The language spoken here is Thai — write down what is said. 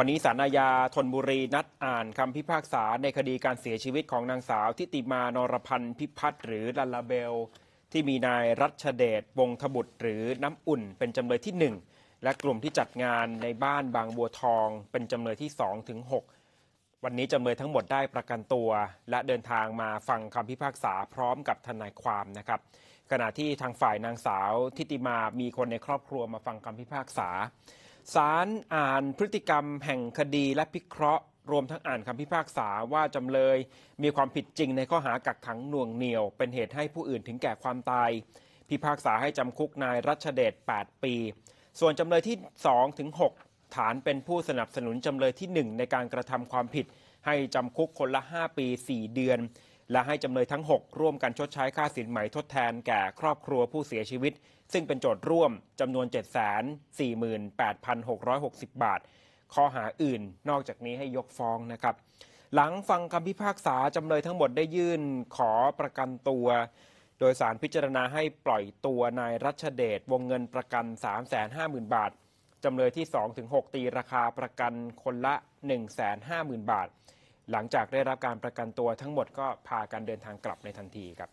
วันนี้ศาลอาญาธนบุรีนัดอ่านคำพิพากษาในคดีการเสียชีวิตของนางสาวทิติมานรพันธ์พิพัฒน์หรือลัลลาเบลที่มีนายรัชเดชวงธบุตรหรือน้ำอุ่นเป็นจำเลยที่1และกลุ่มที่จัดงานในบ้านบางบัวทองเป็นจำเลยที่2ถึง6วันนี้จำเลยทั้งหมดได้ประกันตัวและเดินทางมาฟังคำพิพากษาพร้อมกับทนายความนะครับขณะที่ทางฝ่ายนางสาวทิติมามีคนในครอบครัวมาฟังคำพิพากษาศาลอ่านพฤติกรรมแห่งคดีและพิเคราะห์รวมทั้งอ่านคำพิพากษาว่าจำเลยมีความผิดจริงในข้อหากักขังหน่วงเหนี่ยวเป็นเหตุให้ผู้อื่นถึงแก่ความตายพิพากษาให้จำคุกนายรัชเดช8ปีส่วนจำเลยที่2ถึง6ฐานเป็นผู้สนับสนุนจำเลยที่1ในการกระทำความผิดให้จำคุกคนละ5ปี4เดือนและให้จำเลยทั้ง6ร่วมกันชดใช้ค่าสินไหมทดแทนแก่ครอบครัวผู้เสียชีวิตซึ่งเป็นโจทย์ร่วมจำนวน 748,660 บาทข้อหาอื่นนอกจากนี้ให้ยกฟ้องนะครับหลังฟังคำพิพากษาจำเลยทั้งหมดได้ยื่นขอประกันตัวโดยศาลพิจารณาให้ปล่อยตัวนายรัชเดชวงเงินประกัน 350,000 บาทจำเลยที่ 2-6 ตีราคาประกันคนละ 150,000 บาทหลังจากได้รับการประกันตัวทั้งหมดก็พากันเดินทางกลับในทันทีครับ